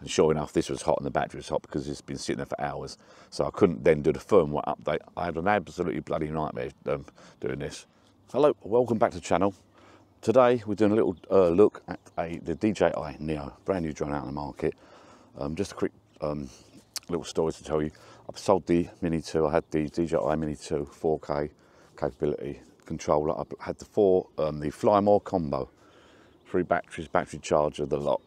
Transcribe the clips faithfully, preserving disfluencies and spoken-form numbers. And sure enough, this was hot and the battery was hot because it's been sitting there for hours. So I couldn't then do the firmware update. I had an absolutely bloody nightmare um, doing this. Hello, welcome back to the channel. Today we're doing a little uh, look at a, the D J I Neo, brand new drone out on the market. Um, just a quick um, little story to tell you. I've sold the Mini two, I had the D J I Mini two four K capability controller. I had the four, um, the Flymore combo, three batteries, battery charger, the lot.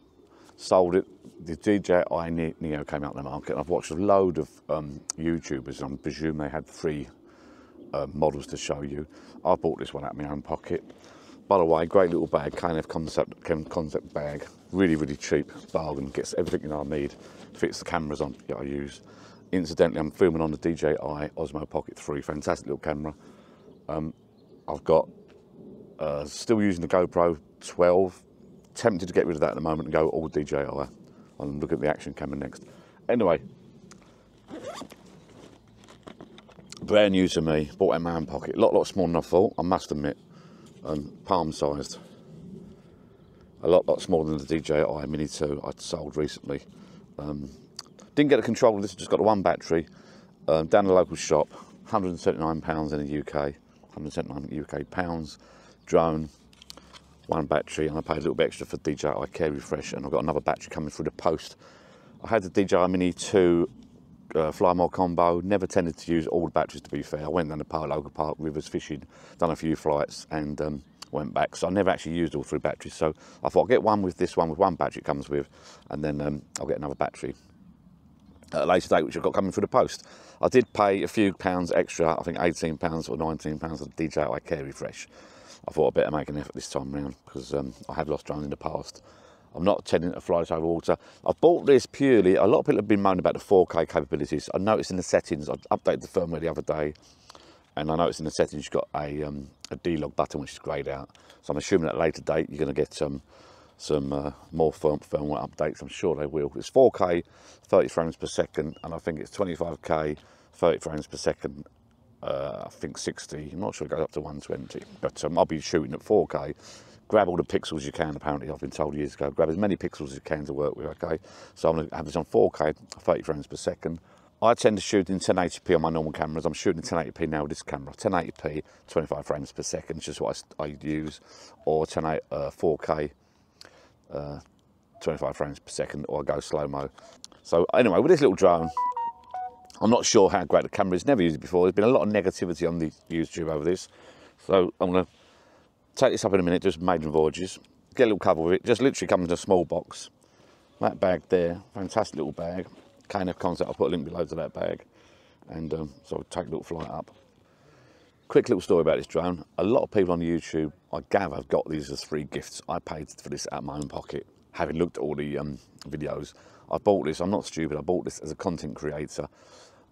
Sold it, the D J I Neo came out on the market. I've watched a load of um, YouTubers, and I presume they had three uh, models to show you. I bought this one out of my own pocket. By the way, great little bag, K and F Concept, Concept bag, really, really cheap, bargain, gets everything I need, fits the cameras on that I use. Incidentally, I'm filming on the D J I Osmo Pocket three, fantastic little camera. Um, I've got, uh, still using the GoPro twelve, tempted to get rid of that at the moment and go all D J I, and look at the action camera next. Anyway, brand new to me, bought it in my own pocket, a lot, lot smaller than I thought, I must admit. Um, palm sized, a lot lot smaller than the D J I Mini two I'd sold recently. Um, didn't get a controller, this just got the one battery, um, down the local shop, one hundred and seventy-nine pounds in the U K, one hundred and seventy-nine U K pounds, drone, one battery, and I paid a little bit extra for D J I Care Refresh, and I've got another battery coming through the post. I had the D J I Mini two uh, Flymore combo, never tended to use all the batteries to be fair. I went down to Paraloga Park, rivers fishing, done a few flights and um, went back. So I never actually used all three batteries. So I thought I'll get one with this one, with one battery it comes with, and then um, I'll get another battery at a later date, which I've got coming through the post. I did pay a few pounds extra, I think eighteen pounds or nineteen pounds for the D J I Care Refresh. I thought I'd better make an effort this time around because um, I have lost drones in the past. I'm not tending to fly this over water. I bought this purely, a lot of people have been moaning about the four K capabilities. I noticed in the settings, I updated the firmware the other day, and I noticed in the settings you've got a, um, a D-Log button which is greyed out. So I'm assuming at a later date you're going to get um, some uh, more firm, firmware updates. I'm sure they will. It's four K, thirty frames per second, and I think it's twenty-five K, thirty frames per second, uh, I think sixty. I'm not sure it goes up to one twenty, but um, I'll be shooting at four K. Grab all the pixels you can, apparently, I've been told years ago. Grab as many pixels as you can to work with, okay? So I'm gonna have this on four K, thirty frames per second. I tend to shoot in ten eighty P on my normal cameras. I'm shooting in ten eighty P now with this camera. ten eighty P, twenty-five frames per second, is just what I, I use. Or ten eighty, uh, four K, uh, twenty-five frames per second, or I go slow-mo. So anyway, with this little drone, I'm not sure how great the camera is. Never used it before. There's been a lot of negativity on the YouTube over this. So I'm gonna take this up in a minute, just maiden voyages, get a little cover with it. Just literally comes in a small box. That bag there, fantastic little bag. K and F Concept, I'll put a link below to that bag. And um, so I'll take a little flight up. Quick little story about this drone. A lot of people on YouTube, I gather, have got these as free gifts. I paid for this out of my own pocket. Having looked at all the um, videos, I bought this, I'm not stupid, I bought this as a content creator.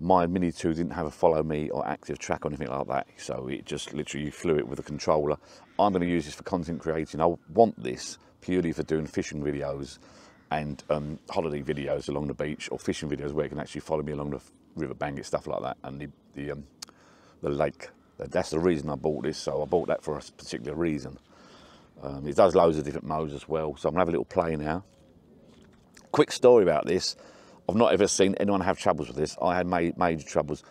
My Mini two didn't have a follow me or active track or anything like that, so it just literally flew it with a controller. I'm going to use this for content creating. I want this purely for doing fishing videos and um, holiday videos along the beach, or fishing videos where it can actually follow me along the riverbank and stuff like that, and the, the, um, the lake. That's the reason I bought this, so I bought that for a particular reason. Um, it does loads of different modes as well, so I'm going to have a little play now. Quick story about this. I've not ever seen anyone have troubles with this. I had major troubles.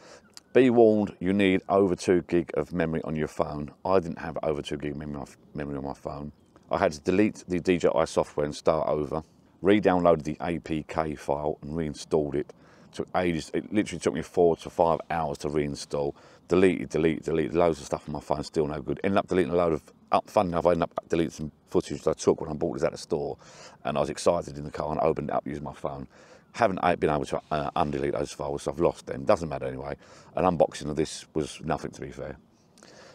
Be warned, you need over two gig of memory on your phone. I didn't have over two gig memory on my phone. I had to delete the D J I software and start over, re-downloaded the A P K file and reinstalled it. It took ages, it literally took me four to five hours to reinstall. Deleted, deleted, deleted, loads of stuff on my phone, still no good. Ended up deleting a load of, up, funny enough, I ended up deleting some footage that I took when I bought this at the store, and I was excited in the car and I opened it up using my phone. Haven't been able to uh, undelete those files, so I've lost them. Doesn't matter anyway. An unboxing of this was nothing, to be fair.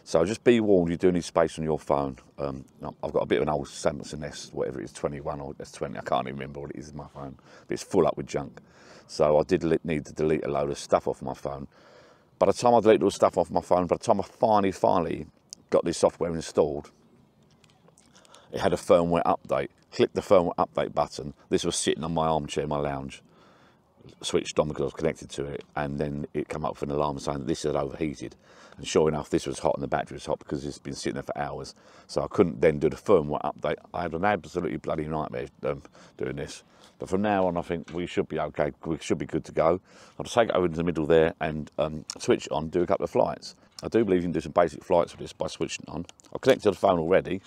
So just be warned, you do need space on your phone. Um, I've got a bit of an old Samsung S, whatever it is, twenty-one or S twenty, I can't even remember what it is in my phone, but it's full up with junk. So I did need to delete a load of stuff off my phone. By the time I deleted all the stuff off my phone, by the time I finally, finally got this software installed, it had a firmware update. Click the firmware update button. This was sitting on my armchair in my lounge, switched on because I was connected to it, and then it came up with an alarm saying that this had overheated. And sure enough, this was hot and the battery was hot because it's been sitting there for hours. So I couldn't then do the firmware update. I had an absolutely bloody nightmare um, doing this. But from now on, I think we should be okay. We should be good to go. I'll just take it over into the middle there and um, switch on, do a couple of flights. I do believe you can do some basic flights with this by switching on. I've connected to the phone already,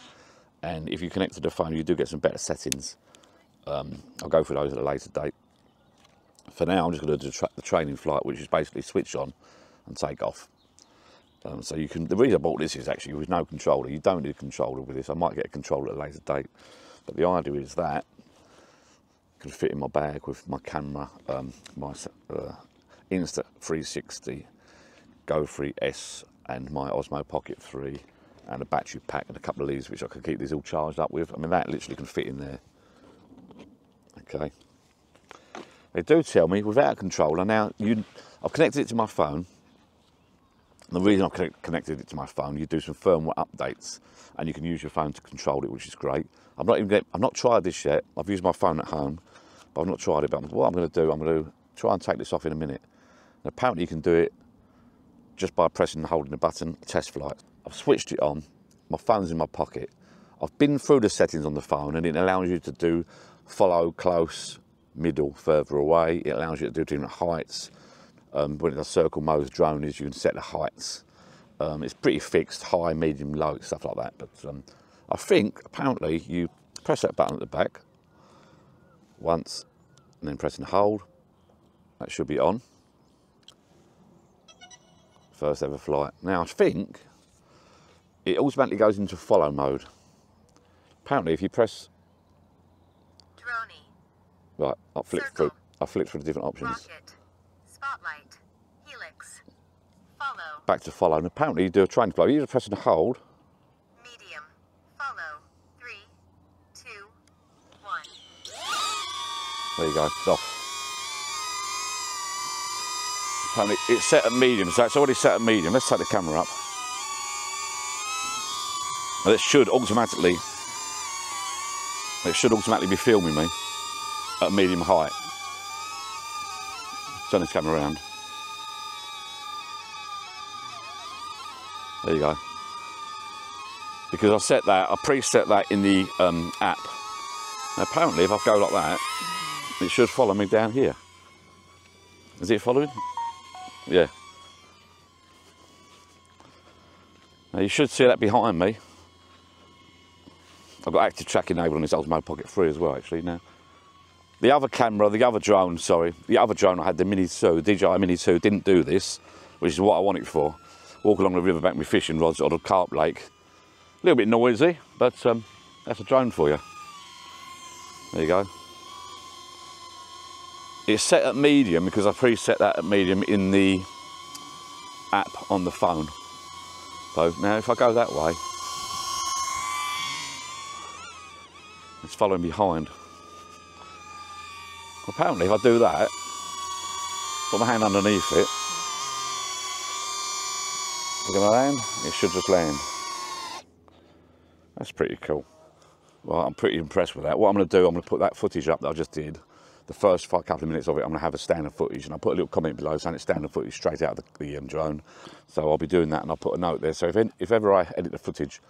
and if you connect to the phone, you do get some better settings. Um, I'll go through those at a later date. For now, I'm just going to do tra the training flight, which is basically switch on and take off. Um, so you can, the reason I bought this is actually with no controller. You don't need a controller with this. I might get a controller at a later date, but the idea is that I can fit in my bag with my camera, um, my uh, Insta three sixty Go three S and my Osmo Pocket three and a battery pack and a couple of leads, which I could keep these all charged up with. I mean, that literally can fit in there. Okay. They do tell me without a controller. Now, you, I've connected it to my phone. The reason I've connected it to my phone, you do some firmware updates and you can use your phone to control it, which is great. I've not even get, I've not tried this yet. I've used my phone at home, but I've not tried it. But what I'm going to do, I'm going to try and take this off in a minute. And apparently, you can do it just by pressing and holding the button. Test flight. I've switched it on. My phone's in my pocket. I've been through the settings on the phone, and it allows you to do follow, close, middle, further away. It allows you to do different heights. Um, when the circle mode drone is, you can set the heights. Um, it's pretty fixed, high, medium, low, stuff like that. But um, I think apparently you press that button at the back once, and then press and hold. That should be on. First ever flight. Now I think it automatically goes into follow mode. Apparently, if you press, Droney. Right, I flipped through. I flipped through the different options. Rocket. Spotlight, helix, follow. Back to follow, and apparently you do a train flow. You just press and hold. Medium, follow, three, two, one. There you go, it's off. Apparently it's set at medium, so it's already set at medium. Let's take the camera up. And it should automatically, it should automatically be filming me at medium height. Turn this camera around. There you go. Because I set that, I preset that in the um, app. Now apparently, if I go like that, it should follow me down here. Is it following? Yeah. Now you should see that behind me. I've got active track enabled on this Osmo Pocket three as well, actually now. The other camera, the other drone, sorry, the other drone I had, the Mini two, D J I Mini two, didn't do this, which is what I want it for. Walk along the riverbank with fishing rods on a carp lake. A little bit noisy, but um, that's a drone for you. There you go. It's set at medium because I preset that at medium in the app on the phone. So now if I go that way, it's following behind. Apparently, if I do that, put my hand underneath it, look at my hand, it should just land. That's pretty cool. Well, I'm pretty impressed with that. What I'm going to do, I'm going to put that footage up that I just did. The first five, couple of minutes of it, I'm going to have a standard footage, and I'll put a little comment below saying it's standard footage straight out of the, the um, drone. So I'll be doing that, and I'll put a note there. So if, if ever I edit the footage,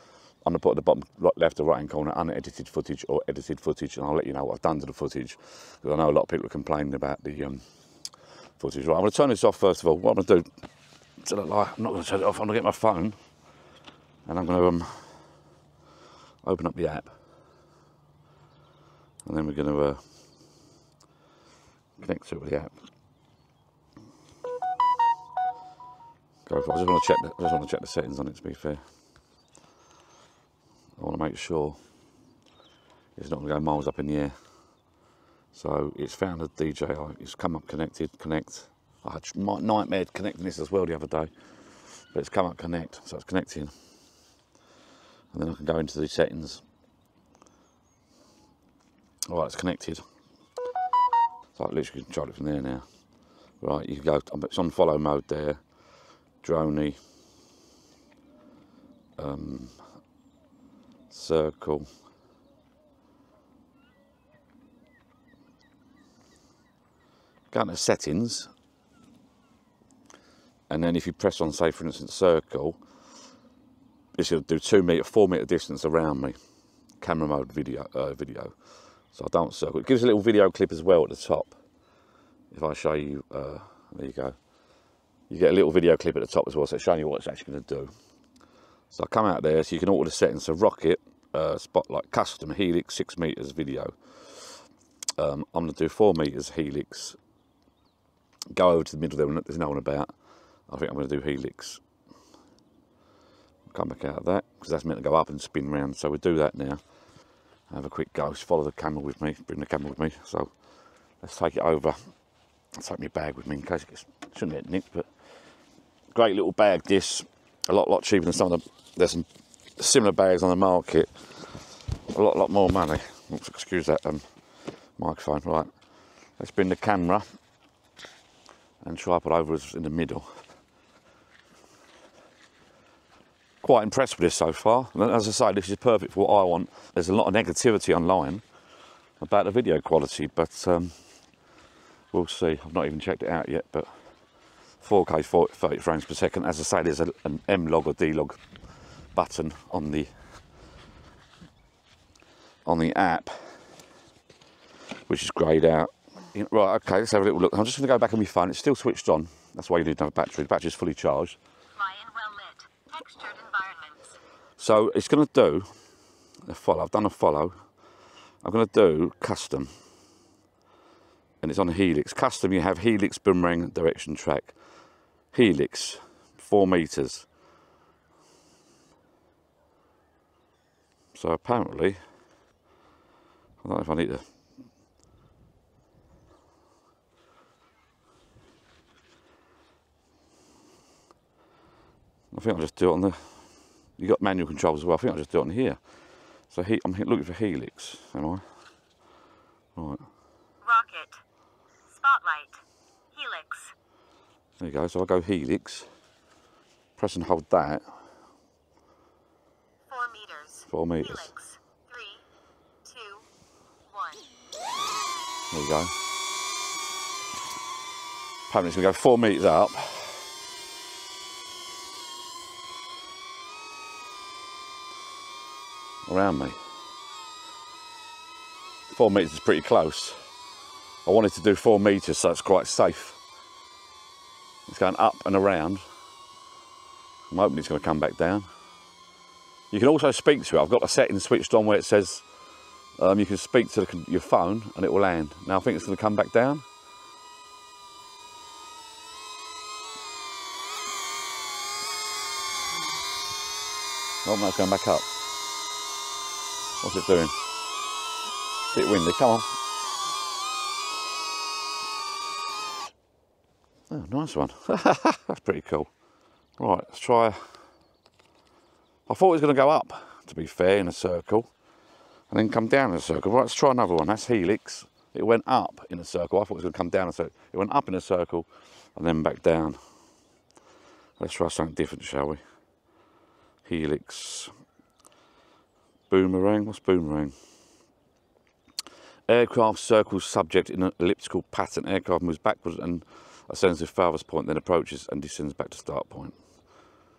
I'm going to put at the bottom left or right hand corner unedited footage or edited footage, and I'll let you know what I've done to the footage, because I know a lot of people are complaining about the um, footage. Right, I'm going to turn this off first of all. What I'm going to do, to the light, I'm not going to turn it off, I'm going to get my phone and I'm going to um, open up the app, and then we're going to uh, connect to it with the app. Go for it. I just want to check the, I just want to check the settings on it, to be fair. I want to make sure it's not going to go miles up in the air. So it's found a D J I, it's come up connected, connect. I had my nightmare connecting this as well the other day, but it's come up connect, so it's connecting. And then I can go into the settings. All right, it's connected. So I literally control it from there now. Right, you can go, it's on follow mode there, droney, um, circle, go into settings, and then if you press on, say for instance, circle, this will do two meter, four meter distance around me. Camera mode, video, uh, video. So I don't circle. It gives a little video clip as well at the top. If I show you, uh, there you go. You get a little video clip at the top as well, so it's showing you what it's actually going to do. So I come out there, so you can alter the settings. So rocket, uh, spotlight, custom helix, six meters video. Um, I'm going to do four meters helix. Go over to the middle there, when there's no one about. I think I'm going to do helix. Come back out of that, because that's meant to go up and spin round. So we do that now. Have a quick go. Follow the camera with me. Bring the camera with me. So let's take it over. Let's take my bag with me in case it gets, shouldn't get nicked. But great little bag. This a lot lot cheaper than some of the. There's some similar bags on the market. A lot lot more money. Oops, excuse that um, microphone. Right. Let's bring the camera and tripod over us in the middle. Quite impressed with this so far. And as I say, this is perfect for what I want. There's a lot of negativity online about the video quality, but um, we'll see. I've not even checked it out yet, but four K thirty frames per second. As I say, there's a, an M log or D log button on the on the app, which is greyed out. Right, okay, let's have a little look. I'm just going to go back on my phone. It's still switched on. That's why you need to have a battery. The battery's fully charged. So it's going to do a follow. I've done a follow. I'm going to do custom, and it's on a helix. Custom, you have helix, boomerang, direction track, helix, four meters. So apparently, I don't know if I need to. I think I'll just do it on the. You got manual controls as well. I think I'll just do it on here. So he, I'm looking for helix, am I? Right. Rocket. Spotlight. Helix. There you go. So I'll go helix. Press and hold that. Four meters. Four meters. Helix. Three, two, one. There you go. Apparently it's going to go four meters up. Around me. Four meters is pretty close. I wanted to do four meters, so it's quite safe. It's going up and around. I'm hoping it's going to come back down. You can also speak to it. I've got a setting switched on where it says um, you can speak to the, your phone and it will land. Now I think it's going to come back down. Oh, no, it's going back up. What's it doing? A bit windy, come on. Oh, nice one. That's pretty cool. Right, let's try. I thought it was going to go up, to be fair, in a circle, and then come down in a circle. Right, let's try another one. That's helix. It went up in a circle. I thought it was going to come down in a circle. It went up in a circle and then back down. Let's try something different, shall we? Helix. Boomerang, what's boomerang? Aircraft circles subject in an elliptical pattern. Aircraft moves backwards and ascends to farthest point, then approaches and descends back to start point.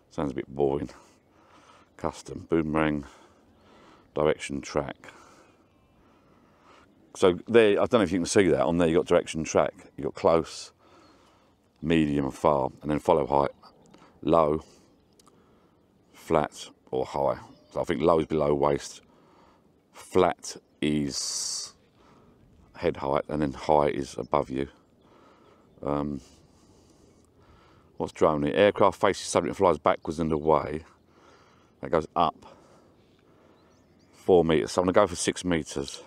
Sounds a bit boring. Custom, boomerang, direction track. So there, I don't know if you can see that, on there you've got direction track, you've got close, medium and far, and then follow height, low, flat or high. I think low is below waist, flat is head height, and then high is above you. Um, what's drone here? Aircraft faces subject and flies backwards and away. That goes up four meters. So I'm going to go for six meters.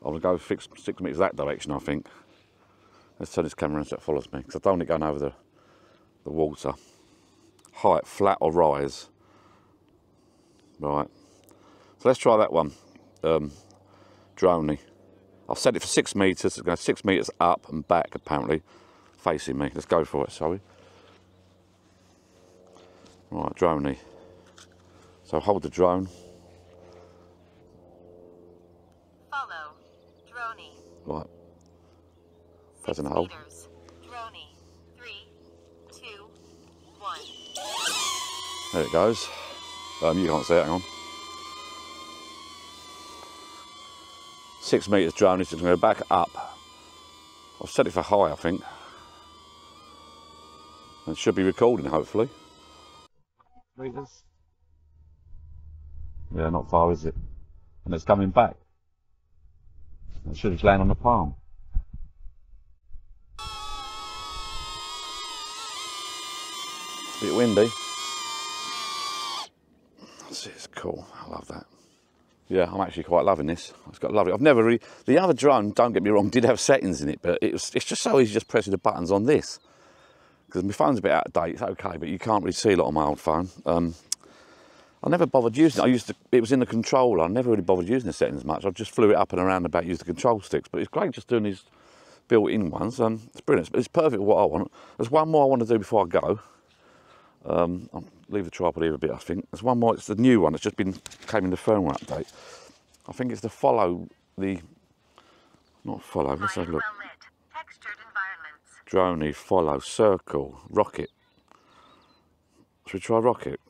I'm going to go six, six meters that direction, I think. Let's turn this camera so it follows me, because I don't want it going over the, the water. Height, flat or rise. Right, so let's try that one, um, droney. I've set it for six meters, it's going to six meters up and back apparently, facing me. Let's go for it, shall we? Right, droney. So hold the drone. Follow, droney. Right. Press and hold. Droney. Three, two, one. There it goes. Um, you can't see it, hang on. six meters drone is just going to go back up. I've set it for high, I think. And it should be recording, hopefully. Meters. Yeah, not far, is it? And it's coming back. It should just land on the palm. Bit windy. That's it, it's cool. I love that. Yeah, I'm actually quite loving this. I've got to love it. I've never really... The other drone, don't get me wrong, did have settings in it, but it was, it's just so easy just pressing the buttons on this. Because my phone's a bit out of date, it's okay, but you can't really see a lot on my old phone. Um, I never bothered using it. I used to, it was in the controller. I never really bothered using the settings much. I just flew it up and around about, used the control sticks. But it's great just doing these built-in ones. Um, it's brilliant. It's perfect for what I want. There's one more I want to do before I go. Um, I'll leave the tripod here a bit, I think. There's one more, it's the new one, it's just been, came in the firmware update. I think it's the follow, the, not follow, let's have a look. Droney, follow, circle, rocket. Should we try rocket?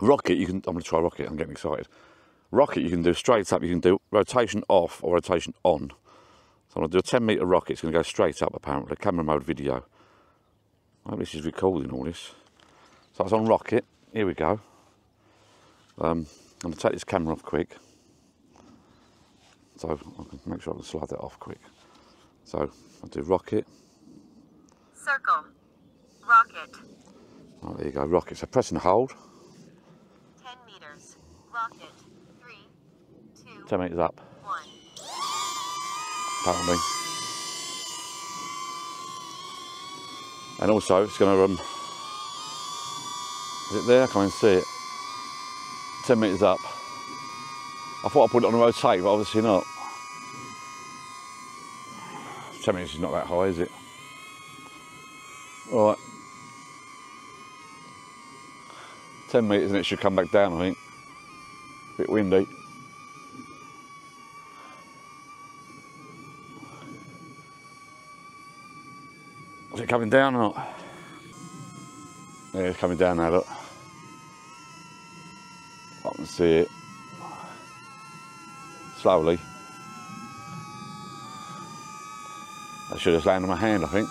Rocket, you can, I'm going to try rocket, I'm getting excited. Rocket you can do straight up, you can do rotation off or rotation on. So I'm going to do a ten metre rocket, it's going to go straight up apparently, camera mode video. I hope this is recording all this. So it's on rocket, here we go. Um, I'm going to take this camera off quick. So I can make sure I can slide that off quick. So I'll do rocket. Circle. Rocket. Right, there you go, rocket. So press and hold. Ten metres. Rocket. Three, two, ten metres up. One. Apparently. And also it's going to um, is it there? I can't even see it. ten metres up. I thought I put it on a rotate, but obviously not. ten metres is not that high, is it? Alright. ten metres and it should come back down, I think. A bit windy. Is it coming down or not? Yeah, it's coming down now, look. I can see it. Slowly. I should have landed on my hand, I think.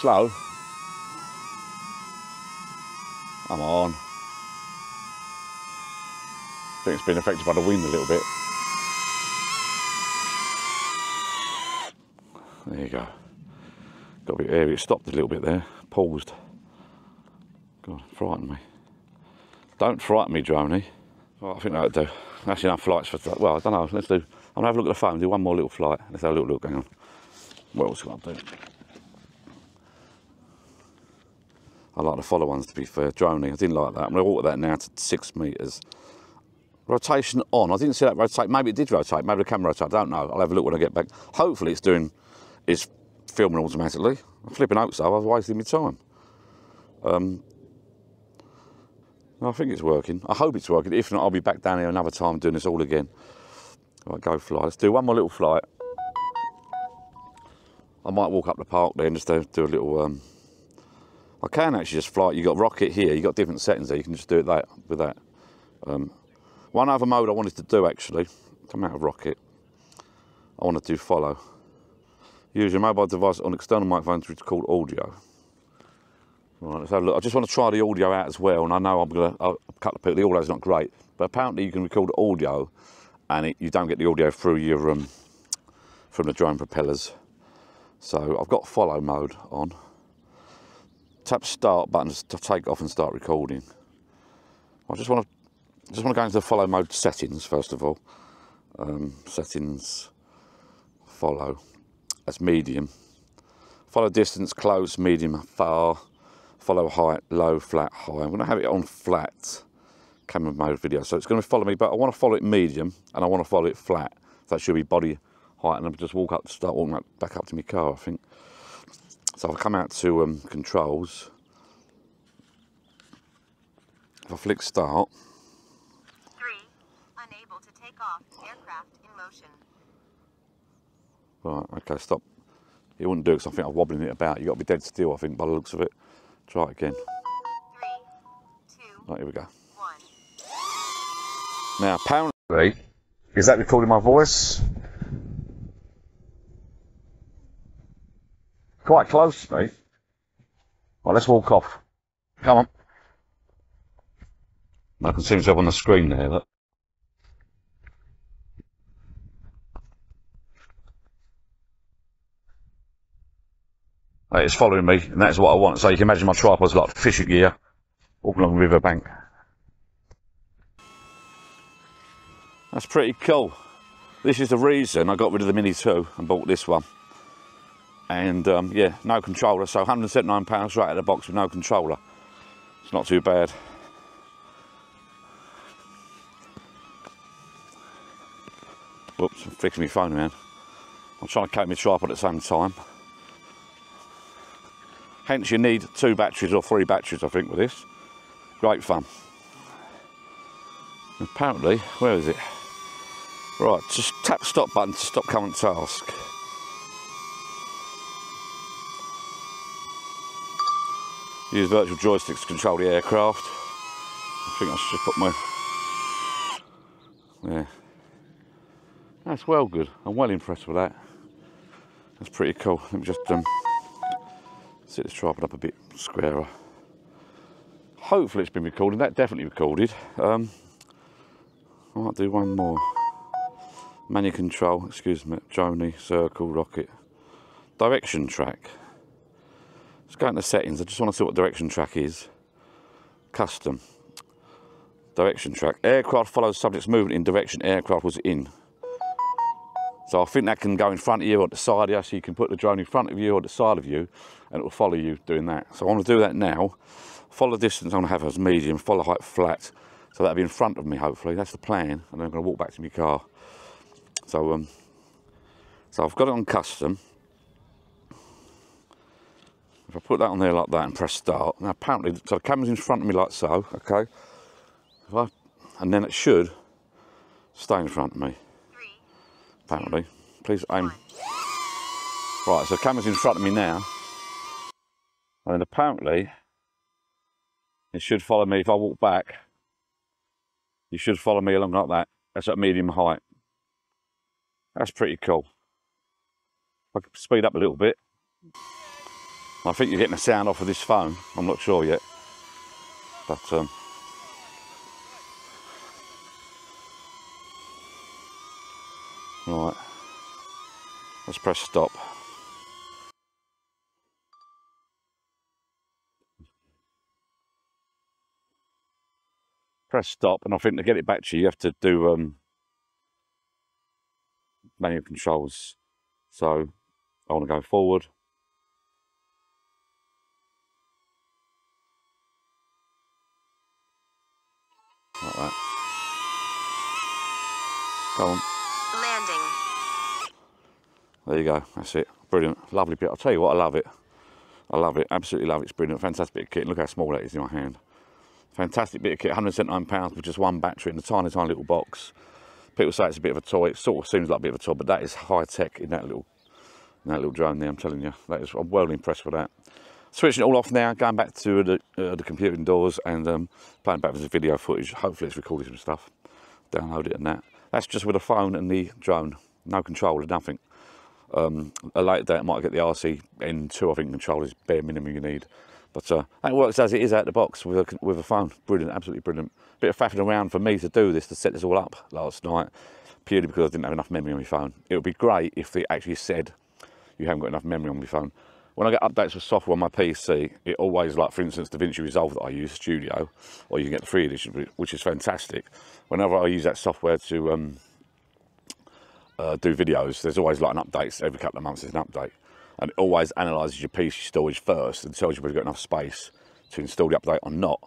Slow. Come on. I think it's been affected by the wind a little bit. There you go. Got a bit airy, it stopped a little bit there, paused. God, frightened me. Don't frighten me, droney. Right, I think that'll do. That's enough flights for, well, I don't know, let's do, I'm gonna have a look at the phone, do one more little flight. Let's have a little look, hang on. What else can I do? I like the follow ones, to be fair, droney, I didn't like that. I'm gonna alter that now to six metres. Rotation on, I didn't see that rotate, maybe it did rotate, maybe the camera rotated, I don't know. I'll have a look when I get back. Hopefully it's doing, it's filming automatically. I'm flipping out, so I've wasted my time. Um, I think it's working. I hope it's working. If not, I'll be back down here another time doing this all again. Right, go fly. Let's do one more little flight. I might walk up the park there and just do, do a little... Um, I can actually just fly. You've got rocket here. You've got different settings there. You can just do it that with that. Um, one other mode I wanted to do, actually. Come out of rocket. I want to do follow. Use your mobile device on external microphone to record audio. Right, let's have a look. I just want to try the audio out as well, and I know I'm going to cut the people. The audio's not great, but apparently you can record audio, and it, you don't get the audio through your um, from the drone propellers. So I've got follow mode on. Tap start button to take off and start recording. I just want to just want to go into the follow mode settings first of all. Um, settings, follow. That's medium. Follow distance, close, medium, far. Follow height, low, flat, high. I'm going to have it on flat camera mode video. So it's going to follow me, but I want to follow it medium and I want to follow it flat. So that should be body height. And I'll just walk up, start walking back up to my car, I think. So I'll come out to um, controls. If I flick start. Three, unable to take off, aircraft in motion. Right, okay, stop. It wouldn't do because I think I'm wobbling it about. You've got to be dead still, I think, by the looks of it. Try it again. Three, two, right, here we go. One. Now apparently, is that recording my voice? Quite close, mate. Right, let's walk off. Come on. I can see myself on the screen there. Look. Right, it's following me, and that's what I want. So you can imagine my tripod's like fishing gear, walking along the river bank. That's pretty cool. This is the reason I got rid of the Mini two and bought this one. And um, yeah, no controller, so one hundred seventy-nine pounds right out of the box with no controller. It's not too bad. Whoops, I'm flicking my phone around. I'm trying to coat my tripod at the same time. Hence you need two batteries or three batteries, I think, with this. Great fun. Apparently, where is it? Right, just tap stop button to stop current task. Use virtual joysticks to control the aircraft. I think I should just put my... Yeah. That's well good. I'm well impressed with that. That's pretty cool. Let me just um, set this tripod up a bit squarer. Hopefully it's been recorded. That definitely recorded. Um, I might do one more. Manual control, excuse me, Joni, circle, rocket. Direction track. Let's go into settings. I just want to see what direction track is. Custom. Direction track. Aircraft follows subject's movement in direction aircraft was in. So I think that can go in front of you or the side of you, so you can put the drone in front of you or the side of you, and it will follow you doing that. So I want to do that now. Follow distance I'm going to have as medium, follow height flat. So that'll be in front of me, hopefully. That's the plan. And then I'm going to walk back to my car. So, um, so I've got it on custom. If I put that on there like that and press start, now apparently, so the camera's in front of me like so, okay? If I, and then it should stay in front of me. Three, apparently. Two, please aim. One. Right, so the camera's in front of me now. And apparently, it should follow me. If I walk back, you should follow me along like that. That's at medium height. That's pretty cool. If I could speed up a little bit. I think you're getting the sound off of this phone. I'm not sure yet, but um, right. Let's press stop. Press stop, and I think to get it back to you, you have to do um, manual controls. So I want to go forward. Like that. Go on. Landing. There you go. That's it. Brilliant. Lovely bit. I'll tell you what, I love it. I love it. Absolutely love it. It's brilliant. Fantastic bit of kit. Look how small that is in my hand. Fantastic bit of kit. one hundred seventy-nine pounds with just one battery in a tiny, tiny little box. People say it's a bit of a toy. It sort of seems like a bit of a toy, but that is high tech in that little, in that little drone there. I'm telling you, that is. I'm well impressed with that. Switching it all off now, going back to the, uh, the computer indoors and um, playing back with the video footage. Hopefully it's recorded some stuff, download it and that. That's just with a phone and the drone, no controller, nothing. Um, a later date I might get the R C N two, I think controller is bare minimum you need. But uh, that works as it is out the box with a, with a phone. Brilliant, absolutely brilliant. Bit of faffing around for me to do this, to set this all up last night, purely because I didn't have enough memory on my phone. It would be great if they actually said, you haven't got enough memory on your phone. When I get updates for software on my P C, it always, like for instance, DaVinci Resolve that I use, Studio, or you can get the free edition, which is fantastic. Whenever I use that software to um, uh, do videos, there's always like an update. So every couple of months there's an update. And it always analyses your P C storage first and tells you whether you've got enough space to install the update or not.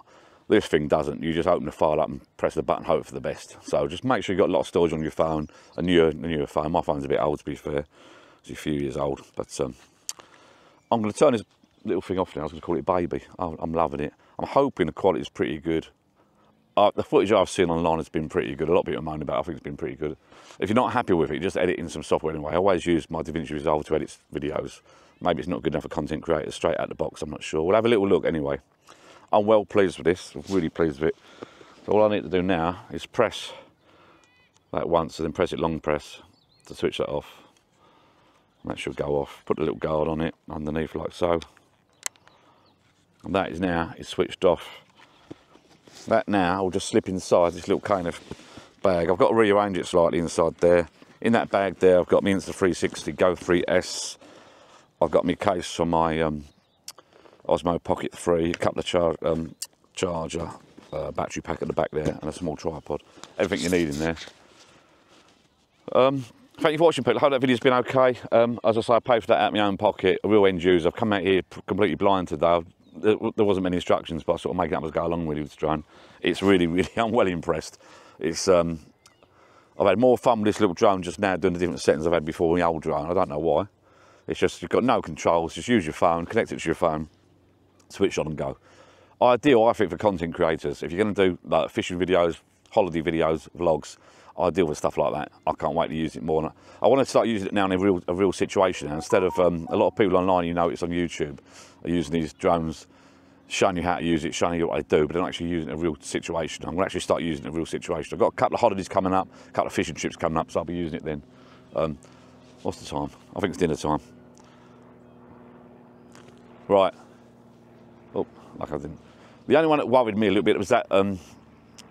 This thing doesn't. You just open the file up and press the button, hope for the best. So just make sure you've got a lot of storage on your phone, a newer, newer phone. My phone's a bit old, to be fair. It's a few years old, but... Um, I'm going to turn this little thing off now. I was going to call it Baby. I'm loving it. I'm hoping the quality is pretty good. Uh, the footage I've seen online has been pretty good. A lot of people are moaning about it. I think it's been pretty good. If you're not happy with it, just edit in some software anyway. I always use my DaVinci Resolve to edit videos. Maybe it's not good enough for content creators straight out of the box. I'm not sure. We'll have a little look anyway. I'm well pleased with this. I'm really pleased with it. So all I need to do now is press that once and then press it long press to switch that off. And that should go off. Put a little guard on it underneath like so. And that is now is switched off. That now will just slip inside this little K and F bag. I've got to rearrange it slightly inside there. In that bag there, I've got my Insta three sixty Go three S. I've got my case for my um, Osmo Pocket three, a couple of char um, charger, uh, battery pack at the back there, and a small tripod. Everything you need in there. Um, thank you for watching, people. I hope that video's been okay. Um, as I say, I paid for that out of my own pocket, a real end user. I've come out here completely blind today. I've there wasn't many instructions, but I sort of make it up as I go along with it. Drone. It's really, really, I'm well impressed. It's, um, I've had more fun with this little drone just now doing the different settings I've had before with the old drone. I don't know why. It's just, you've got no controls, just use your phone, connect it to your phone, switch on and go. Ideal, I think, for content creators. If you're going to do like fishing videos, holiday videos, vlogs, ideal with stuff like that. I can't wait to use it more. I want to start using it now in a real, a real situation. Now, instead of um, a lot of people online, you know, it's on YouTube, are using these drones, showing you how to use it, showing you what they do, but they're not actually using it in a real situation. I'm going to actually start using it in a real situation. I've got a couple of holidays coming up, a couple of fishing trips coming up, so I'll be using it then. Um, what's the time? I think it's dinner time. Right. Oh, like I didn't. The only one that worried me a little bit was that um,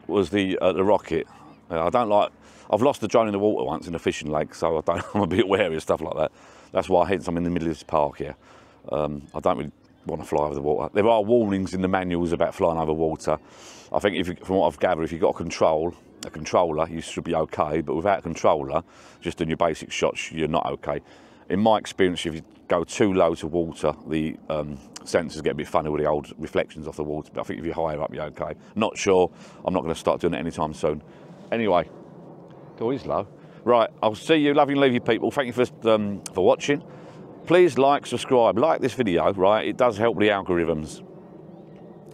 was the uh, the rocket. Uh, I don't like. I've lost the drone in the water once in a fishing lake, so I don't, I'm a bit wary of stuff like that. That's why, hence, I'm in the middle of this park here. Um, I don't really want to fly over the water. There are warnings in the manuals about flying over water. I think, if you, from what I've gathered, if you've got a control, a controller, you should be okay. But without a controller, just doing your basic shots, you're not okay. In my experience, if you go too low to water, the um, sensors get a bit funny with the old reflections off the water. But I think if you're higher up, you're okay. Not sure. I'm not going to start doing it anytime soon. Anyway, oh, he's low. Right, I'll see you, loving leavey people. Thank you for um, for watching. Please like, subscribe, like this video, right? It does help the algorithms,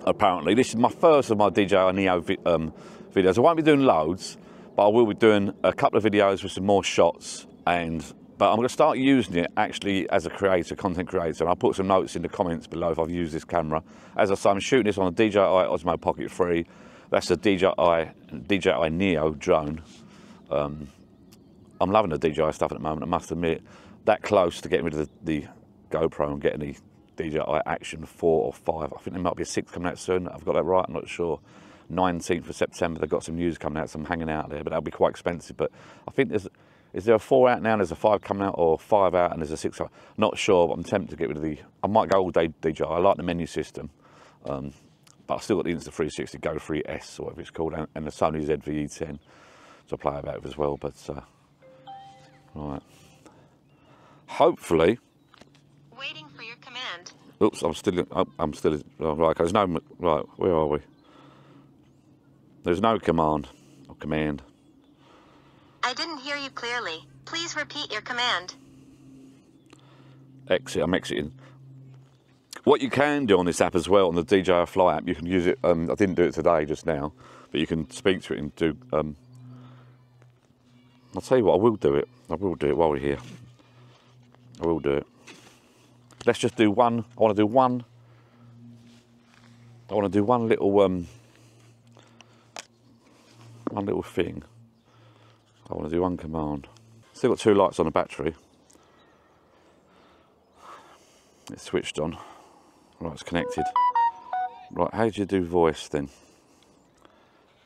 apparently. This is my first of my D J I Neo vi um, videos. I won't be doing loads, but I will be doing a couple of videos with some more shots. And But I'm going to start using it actually as a creator, content creator. And I'll put some notes in the comments below if I've used this camera. As I say, I'm shooting this on a D J I Osmo Pocket three. That's a D J I, D J I Neo drone. Um, I'm loving the D J I stuff at the moment, I must admit. That close to getting rid of the, the GoPro and getting the D J I Action four or five. I think there might be a six coming out soon. I've got that right, I'm not sure. nineteenth of September, they've got some news coming out, so I'm hanging out there, but that'll be quite expensive. But I think there's, is there a four out now and there's a five coming out, or five out and there's a six out? Not sure, but I'm tempted to get rid of the, I might go all day D J I. I like the menu system. Um, But I've still got the Insta three sixty Go three S, or whatever it's called, and the Sony Z V E ten to play about with as well. But, uh, right. Hopefully. Waiting for your command. Oops, I'm still. I'm still. Oh, right, there's no. Right, where are we? There's no command or command. I didn't hear you clearly. Please repeat your command. Exit. I'm exiting. What you can do on this app as well, on the D J I Fly app, you can use it, um, I didn't do it today just now, but you can speak to it and do, um, I'll tell you what, I will do it, I will do it while we're here, I will do it. Let's just do one, I want to do one, I want to do one little, um, one little thing, I want to do one command. Still got two lights on the battery, it's switched on. Right, it's connected. Right, how do you do voice then?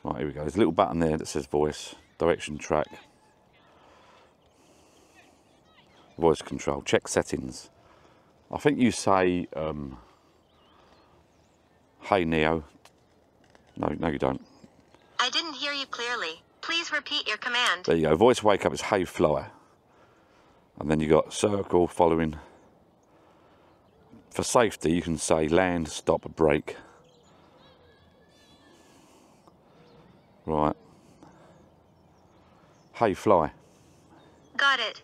Right, here we go. There's a little button there that says voice, direction track, voice control, check settings. I think you say, um, hey Neo. No, no you don't. I didn't hear you clearly. Please repeat your command. There you go. Voice wake up is hey Flyer. And then you got circle following. For safety, you can say land, stop, brake. Right. Hey, fly. Got it.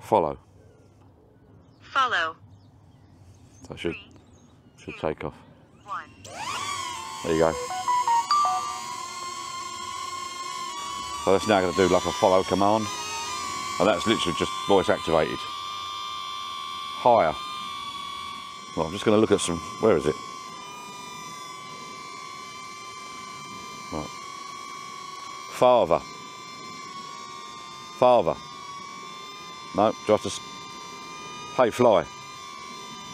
Follow. Follow. So I should, Three, should two, take off. One. There you go. So that's now going to do like a follow command. And that's literally just voice activated. Higher. Well, I'm just going to look at some. Where is it? Father. Father. No, do I have to... Hey, fly.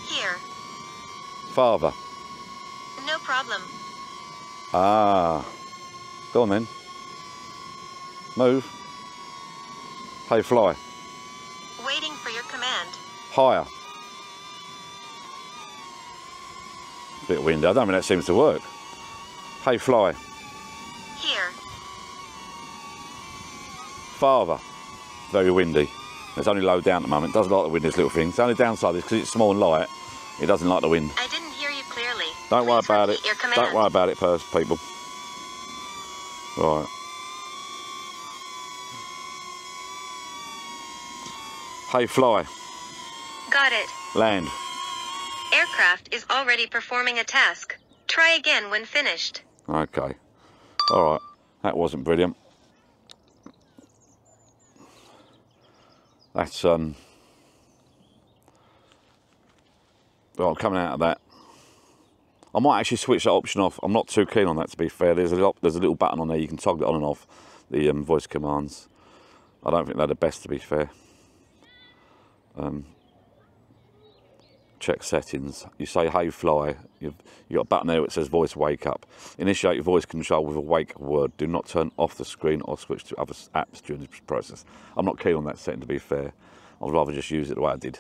Here. Father. No problem. Ah. Go on then. Move. Hey, fly. Waiting for your command. Higher. Bit windy. I don't mean that seems to work. Hey, fly. Here. Father. Very windy. It's only low down at the moment. It doesn't like the wind, this little thing. It's only downside is because it's small and light. It doesn't like the wind. I didn't hear you clearly. Don't Please worry about it. Don't worry about it, first, people. Right. Hey, fly. Got it. Land. Aircraft is already performing a task. Try again when finished. Okay. All right. That wasn't brilliant. That's um. Well, coming out of that, I might actually switch that option off. I'm not too keen on that, to be fair. There's a little, there's a little button on there you can toggle it on and off the um, voice commands. I don't think they're the best, to be fair. Um, check settings. You say hey fly. You've, you've got a button there that says voice wake up. Initiate voice control with a wake word. Do not turn off the screen or switch to other apps during this process. I'm not keen on that setting, to be fair. I'd rather just use it the way I did.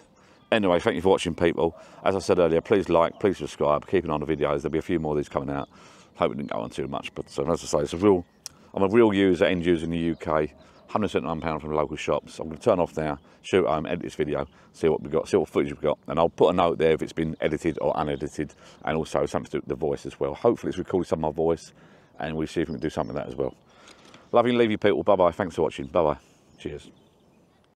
Anyway, thank you for watching, people. As I said earlier, please like, please subscribe, keep an eye on the videos. There'll be a few more of these coming out. Hope it didn't go on too much, but um, as I say, it's a real, I'm a real user, end user in the U K. one hundred seventy-nine pounds from local shops. I'm going to turn off now, shoot home, edit this video, see what we've got, see what footage we've got, and I'll put a note there if it's been edited or unedited, and also something to do with the voice as well. Hopefully it's recorded some of my voice, and we'll see if we can do something with that as well. Loving, leave you people. Bye-bye. Thanks for watching. Bye-bye. Cheers.